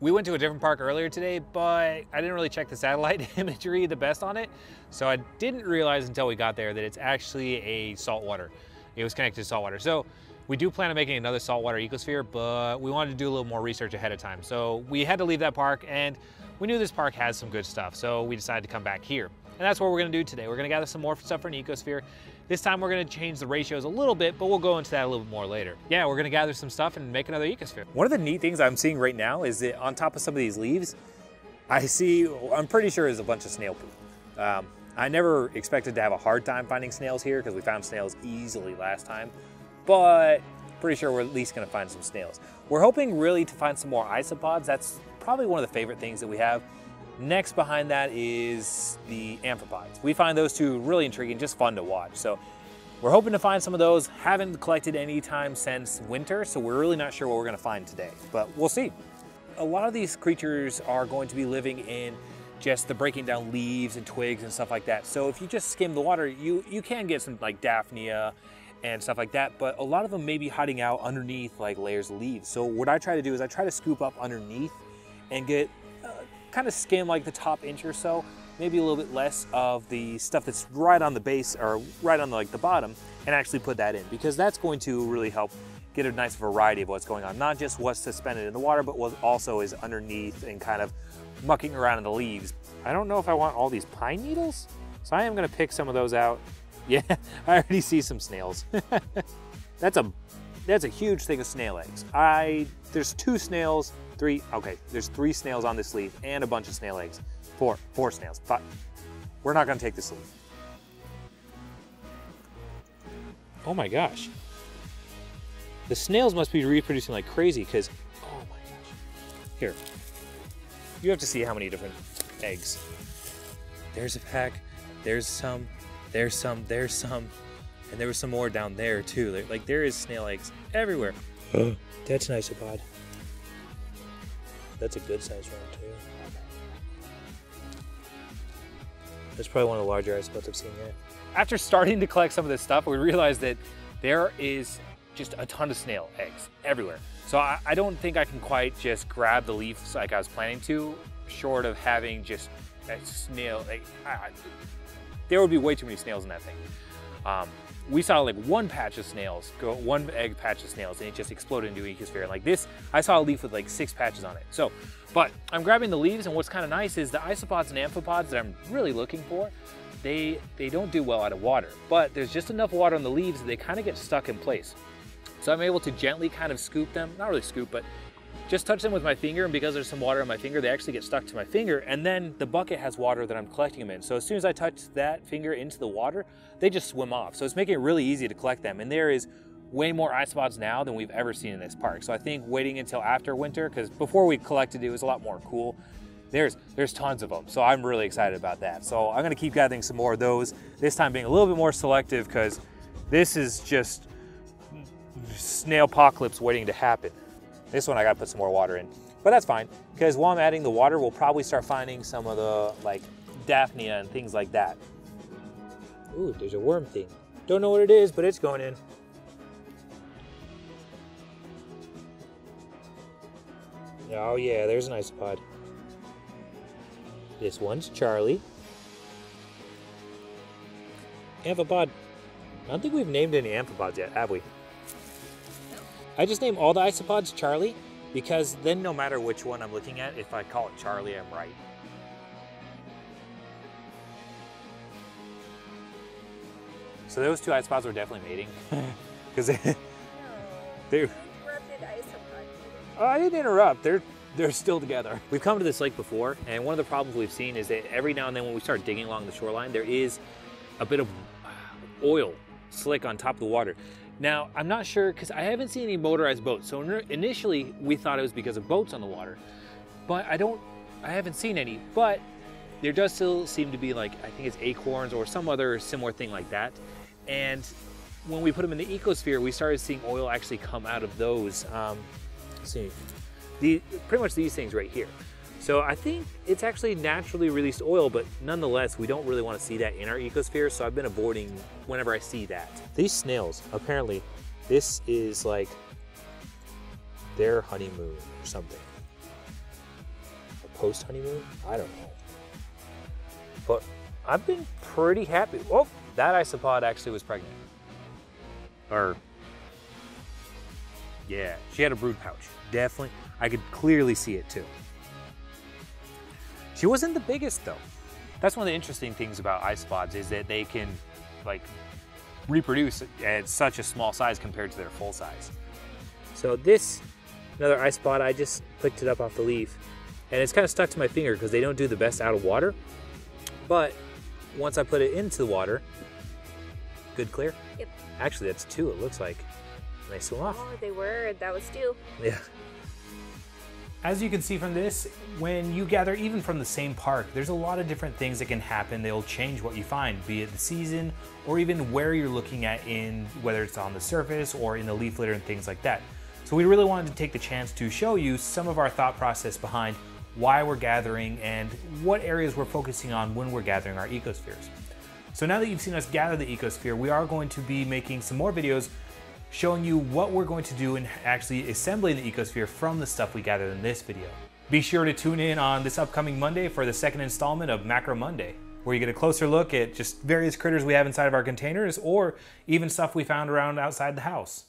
We went to a different park earlier today, but I didn't really check the satellite imagery the best on it. So I didn't realize until we got there that it's actually a saltwater. It was connected to saltwater. So we do plan on making another saltwater ecosphere, but we wanted to do a little more research ahead of time. So we had to leave that park, and we knew this park has some good stuff. So we decided to come back here. And that's what we're gonna do today. We're gonna gather some more stuff for an ecosphere. This time we're gonna change the ratios a little bit, but we'll go into that a little bit more later. Yeah, we're gonna gather some stuff and make another ecosphere. One of the neat things I'm seeing right now is that on top of some of these leaves, I see, I'm pretty sure is a bunch of snail poop. I never expected to have a hard time finding snails here because we found snails easily last time, but pretty sure we're at least gonna find some snails. We're hoping really to find some more isopods. That's probably one of the favorite things that we have. Next behind that is the amphipods. We find those two really intriguing, just fun to watch. So we're hoping to find some of those. Haven't collected any time since winter, so we're really not sure what we're gonna find today, but we'll see. A lot of these creatures are going to be living in just the breaking down leaves and twigs and stuff like that. So if you just skim the water, you can get some like Daphnia and stuff like that, but a lot of them may be hiding out underneath like layers of leaves. So what I try to do is I try to scoop up underneath and get kind of skim like the top inch or so, maybe a little bit less of the stuff that's right on the base or right on like the bottom, and actually put that in, because that's going to really help get a nice variety of what's going on, not just what's suspended in the water, but what also is underneath and kind of mucking around in the leaves. I don't know if I want all these pine needles, so I am gonna pick some of those out. Yeah, I already see some snails. That's a huge thing of snail eggs. There's two snails, three, okay, there's three snails on this leaf and a bunch of snail eggs. Four snails, five. We're not gonna take this leaf. Oh my gosh. The snails must be reproducing like crazy, because, oh my gosh. Here, you have to see how many different eggs. There's a pack, there's some. And there was some more down there too. Like there is snail eggs everywhere. Oh, that's an isopod. That's a good size one too. That's probably one of the larger isopods I've seen yet. After starting to collect some of this stuff, we realized that there is just a ton of snail eggs everywhere. So I don't think I can quite just grab the leaves like I was planning to, short of having just a snail, like, there would be way too many snails in that thing. We saw like one egg patch of snails, and it just exploded into an ecosphere. And like this, I saw a leaf with like 6 patches on it. So, but I'm grabbing the leaves, and what's kind of nice is the isopods and amphipods that I'm really looking for, they don't do well out of water, but there's just enough water on the leaves that they kind of get stuck in place. So I'm able to gently kind of scoop them, not really scoop, but just touch them with my finger, and because there's some water on my finger, they actually get stuck to my finger, and then the bucket has water that I'm collecting them in. So as soon as I touch that finger into the water, they just swim off. So it's making it really easy to collect them, and there is way more isopods now than we've ever seen in this park. So I think waiting until after winter, because before we collected, it was a lot more cool. There's tons of them, so I'm really excited about that. So I'm gonna keep gathering some more of those, this time being a little bit more selective, because this is just snailpocalypse waiting to happen. This one I gotta put some more water in, but that's fine, because while I'm adding the water, we'll probably start finding some of the like Daphnia and things like that. Ooh, there's a worm thing. Don't know what it is, but it's going in. Oh yeah, there's an isopod. This one's Charlie. Amphipod. I don't think we've named any amphipods yet, have we? I just name all the isopods Charlie, because then no matter which one I'm looking at, if I call it Charlie, I'm right. So those two isopods were definitely mating. Because they interrupted isopods. I didn't interrupt. They're still together. We've come to this lake before, and one of the problems we've seen is that every now and then when we start digging along the shoreline, there is a bit of oil slick on top of the water. Now, I'm not sure, because I haven't seen any motorized boats. So initially we thought it was because of boats on the water, but I haven't seen any, but there does still seem to be like, I think it's acorns or some other similar thing like that. And when we put them in the ecosphere, we started seeing oil actually come out of those, pretty much these things right here. So I think it's actually naturally released oil, but nonetheless, we don't really want to see that in our ecosphere, so I've been avoiding whenever I see that. These snails, apparently, this is like their honeymoon or something. post-honeymoon? I don't know. But I've been pretty happy. Oh, that isopod actually was pregnant. Or, yeah, she had a brood pouch, definitely. I could clearly see it too. She wasn't the biggest though. That's one of the interesting things about isopods is that they can like reproduce at such a small size compared to their full size. So this, another isopod, I just picked it up off the leaf and it's kind of stuck to my finger because they don't do the best out of water. But once I put it into the water, good clear? Yep. Actually, that's two, it looks like. And they swim off. Oh, they were, that was two. Yeah. As you can see from this, when you gather even from the same park, there's a lot of different things that can happen. They'll change what you find, be it the season or even where you're looking at in, whether it's on the surface or in the leaf litter and things like that. So we really wanted to take the chance to show you some of our thought process behind why we're gathering and what areas we're focusing on when we're gathering our ecospheres. So now that you've seen us gather the ecosphere, we are going to be making some more videos showing you what we're going to do in actually assembling the ecosphere from the stuff we gathered in this video. Be sure to tune in on this upcoming Monday for the second installment of Macro Monday, where you get a closer look at just various critters we have inside of our containers or even stuff we found around outside the house.